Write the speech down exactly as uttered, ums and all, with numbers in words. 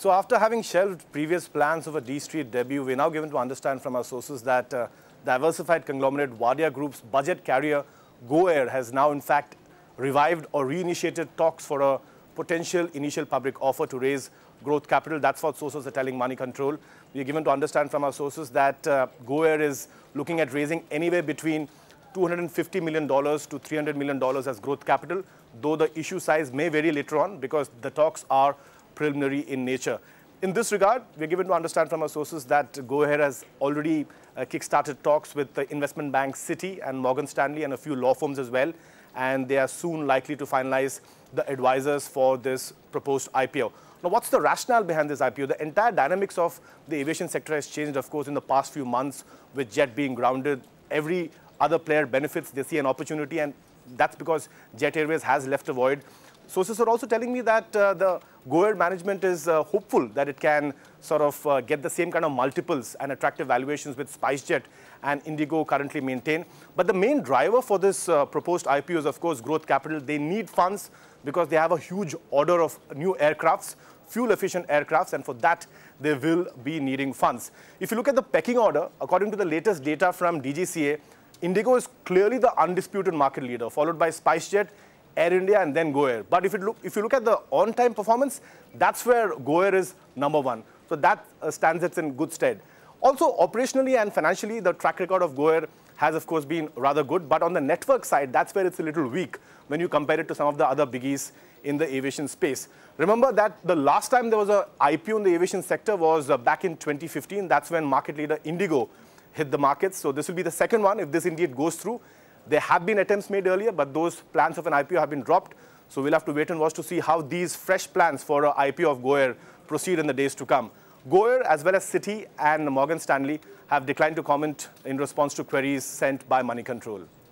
So after having shelved previous plans of a D Street debut, we're now given to understand from our sources that uh, diversified conglomerate Wadia Group's budget carrier GoAir has now in fact revived or reinitiated talks for a potential initial public offer to raise growth capital. That's what sources are telling Money Control. We're given to understand from our sources that uh, GoAir is looking at raising anywhere between two hundred fifty million dollars to three hundred million dollars as growth capital, though the issue size may vary later on because the talks are preliminary in nature. In this regard, we're given to understand from our sources that GoAir has already uh, kick-started talks with the investment banks Citi and Morgan Stanley and a few law firms as well, and they are soon likely to finalize the advisors for this proposed I P O. Now, what's the rationale behind this I P O? The entire dynamics of the aviation sector has changed, of course, in the past few months, with Jet being grounded. Every other player benefits, they see an opportunity, and that's because Jet Airways has left a void. Sources are also telling me that uh, the GoAir management is uh, hopeful that it can sort of uh, get the same kind of multiples and attractive valuations which SpiceJet and IndiGo currently maintain. But the main driver for this uh, proposed I P O is, of course, growth capital. They need funds because they have a huge order of new aircrafts, fuel-efficient aircrafts, and for that, they will be needing funds. If you look at the pecking order, according to the latest data from D G C A, IndiGo is clearly the undisputed market leader, followed by SpiceJet, Air India, and then GoAir. But if you look, if you look at the on-time performance, that's where GoAir is number one. So that uh, stands it in good stead. Also, operationally and financially, the track record of GoAir has, of course, been rather good. But on the network side, that's where it's a little weak when you compare it to some of the other biggies in the aviation space. Remember that the last time there was an I P O in the aviation sector was uh, back in twenty fifteen. That's when market leader IndiGo hit the markets. So this will be the second one if this indeed goes through. There have been attempts made earlier, but those plans of an I P O have been dropped. So we'll have to wait and watch to see how these fresh plans for an I P O of GoAir proceed in the days to come. GoAir, as well as Citi and Morgan Stanley, have declined to comment in response to queries sent by Money Control.